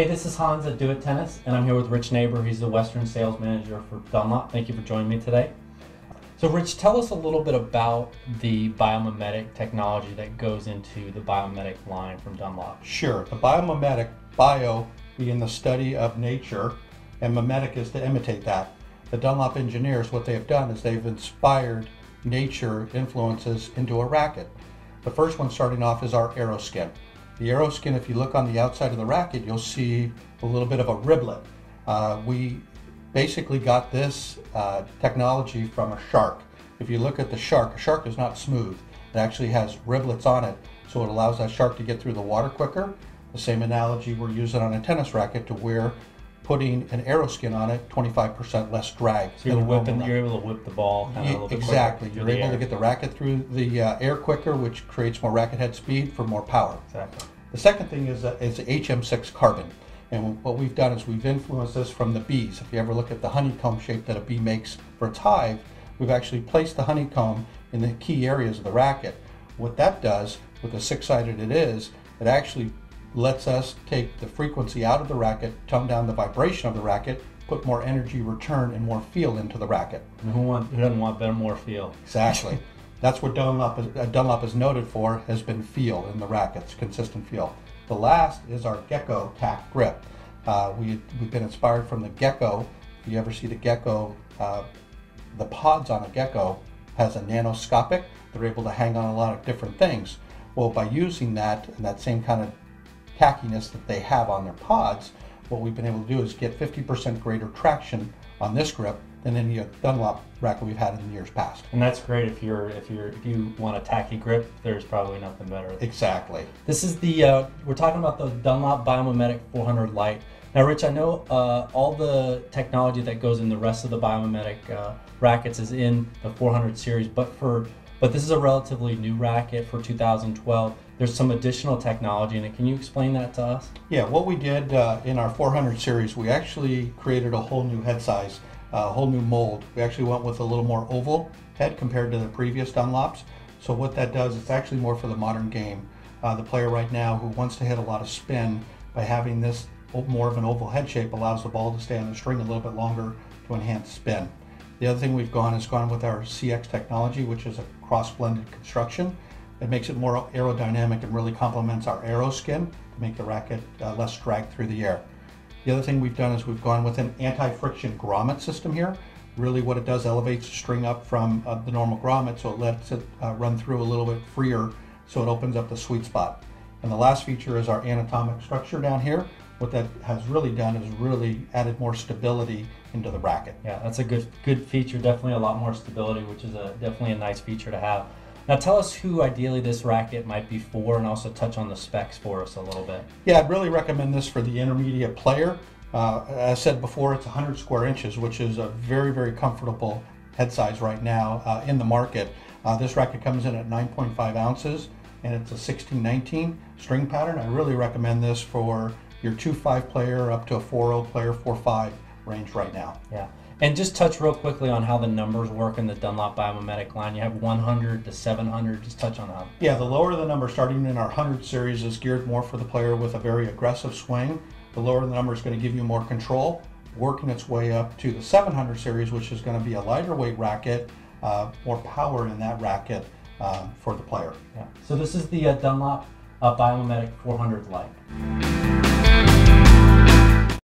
Hey, this is Hans at Do It Tennis, and I'm here with Rich Neighbor. He's the Western Sales Manager for Dunlop. Thank you for joining me today. So Rich, tell us a little bit about the biomimetic technology that goes into the biomimetic line from Dunlop. Sure. The biomimetic, bio being the study of nature, and mimetic is to imitate that. The Dunlop engineers, what they've done is they've inspired nature influences into a racket. The first one starting off is our AeroSkin. The AeroSkin, if you look on the outside of the racket, you'll see a little bit of a riblet. We basically got this technology from a shark. If you look at the shark, a shark is not smooth. It actually has riblets on it, so it allows that shark to get through the water quicker. The same analogy we're using on a tennis racket to where putting an AeroSkin on it, 25% less drag. So you're able to whip the ball kind of a little bit quicker. Exactly. You're able to get the racket through the air quicker, which creates more racket head speed for more power. Exactly. The second thing is HM6 carbon. And what we've done is we've influenced this from the bees. If you ever look at the honeycomb shape that a bee makes for its hive, we've actually placed the honeycomb in the key areas of the racket. What that does, with the six-sided it is, it actually lets us take the frequency out of the racket, tone down the vibration of the racket, put more energy return and more feel into the racket. And who doesn't want better, more feel? Exactly. That's what Dunlop is noted for, has been feel in the rackets, consistent feel. The last is our Gecko Tack Grip. We've been inspired from the gecko. If you ever see the gecko, the pods on a gecko has a nanoscopic. They're able to hang on a lot of different things. Well, by using that and that same kind of tackiness that they have on their pods, what we've been able to do is get 50% greater traction on this grip than any Dunlop racket we've had in the years past. And that's great if you want a tacky grip. There's probably nothing better. Exactly. This is the we're talking about the Dunlop Biomimetic 400 Light. Now, Rich, I know all the technology that goes in the rest of the biomimetic rackets is in the 400 series, but this is a relatively new racket for 2012. There's some additional technology in it. Can you explain that to us? Yeah, what we did in our 400 series, we actually created a whole new head size, a whole new mold. We actually went with a little more oval head compared to the previous Dunlops. So what that does, it's actually more for the modern game. The player right now who wants to hit a lot of spin, by having this more of an oval head shape allows the ball to stay on the string a little bit longer to enhance spin. The other thing we've gone with our CX technology, which is a cross-blended construction. It makes it more aerodynamic and really complements our AeroSkin to make the racket less drag through the air. The other thing we've done is we've gone with an anti-friction grommet system here. Really what it does, elevates the string up from the normal grommet, so it lets it run through a little bit freer, so it opens up the sweet spot. And the last feature is our anatomic structure down here. What that has really done is really added more stability into the racket. Yeah, that's a good feature, definitely a lot more stability, which is definitely a nice feature to have. Now tell us who ideally this racket might be for, and also touch on the specs for us a little bit. Yeah, I'd really recommend this for the intermediate player. As I said before, it's 100 square inches, which is a very, very comfortable head size right now in the market. This racket comes in at 9.5 ounces, and it's a 16-19 string pattern. I really recommend this for your 2.5 player up to a 4.0 player, 4.5 range right now. Yeah, and just touch real quickly on how the numbers work in the Dunlop Biomimetic line. You have 100 to 700, just touch on that. Yeah, the lower the number starting in our 100 series is geared more for the player with a very aggressive swing. The lower the number is going to give you more control, working its way up to the 700 series, which is going to be a lighter weight racket, more power in that racket for the player. Yeah. So this is the Dunlop Biomimetic 400 Light.